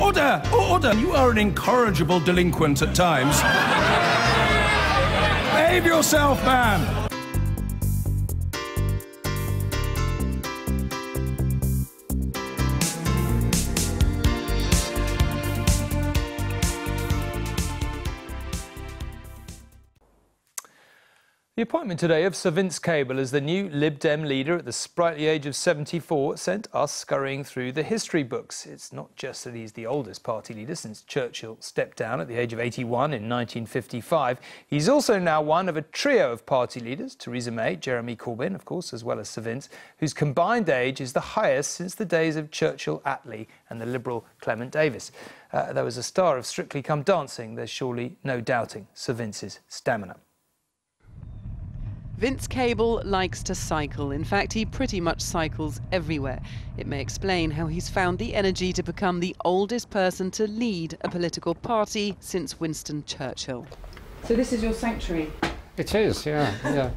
Order! Order! You are an incorrigible delinquent at times. Behave yourself, man! The appointment today of Sir Vince Cable as the new Lib Dem leader at the sprightly age of 74 sent us scurrying through the history books. It's not just that he's the oldest party leader since Churchill stepped down at the age of 81 in 1955. He's also now one of a trio of party leaders, Theresa May, Jeremy Corbyn, of course, as well as Sir Vince, whose combined age is the highest since the days of Churchill, Attlee and the Liberal Clement Davies. There was a star of Strictly Come Dancing. There's surely no doubting Sir Vince's stamina. Vince Cable likes to cycle. In fact, he pretty much cycles everywhere. It may explain how he's found the energy to become the oldest person to lead a political party since Winston Churchill. So this is your sanctuary? It is, yeah.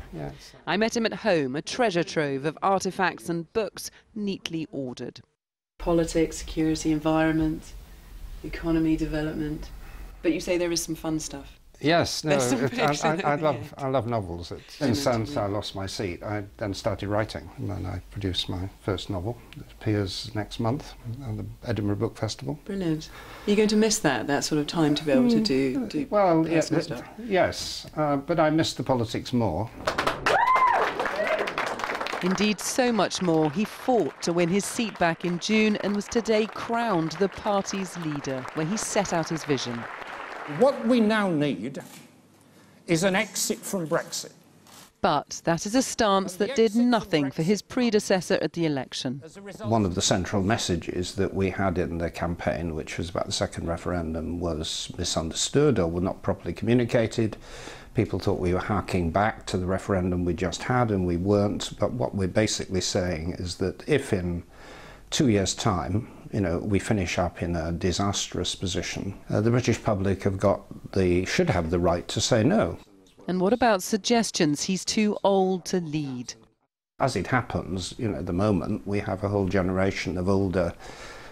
I met him at home, a treasure trove of artefacts and books neatly ordered. Politics, security, environment, economy, development. But you say there is some fun stuff. Yes, no, I love novels. Since I lost my seat, I then started writing, and then I produced my first novel. It appears next month at the Edinburgh Book Festival. Brilliant. Are you going to miss that sort of time to be able to do well, personal stuff? Yes, but I miss the politics more. Indeed, so much more. He fought to win his seat back in June and was today crowned the party's leader, where he set out his vision. What we now need is an exit from Brexit. But that is a stance that did nothing for his predecessor at the election. One of the central messages that we had in the campaign, which was about the second referendum, was misunderstood or were not properly communicated. People thought we were harking back to the referendum we just had, and we weren't. But what we're basically saying is that if in 2 years' time, you know, we finish up in a disastrous position, the British public have should have the right to say no. And what about suggestions he's too old to lead? As it happens, you know, at the moment we have a whole generation of older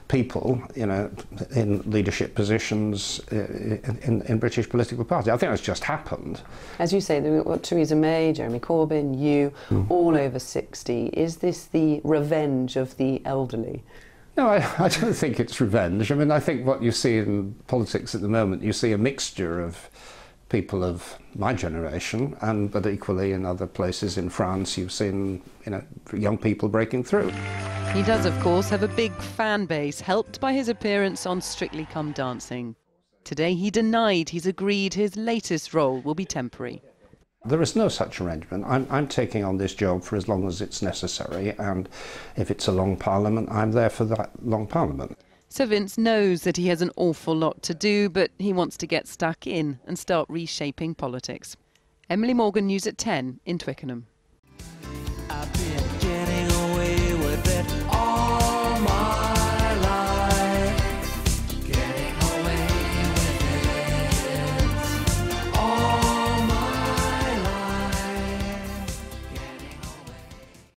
people, you know, in leadership positions in British political parties. I think that's just happened. As you say, we've got Theresa May, Jeremy Corbyn, you, all over 60. Is this the revenge of the elderly? No, I don't think it's revenge. I mean, I think what you see in politics at the moment, you see a mixture of people of my generation, but equally in other places in France, you've seen, you know, young people breaking through. He does, of course, have a big fan base, helped by his appearance on Strictly Come Dancing. Today, he denied he's agreed his latest role will be temporary. There is no such arrangement. I'm taking on this job for as long as it's necessary, and if it's a long parliament, I'm there for that long parliament. Sir Vince knows that he has an awful lot to do, but he wants to get stuck in and start reshaping politics. Emily Morgan, News at 10 in Twickenham.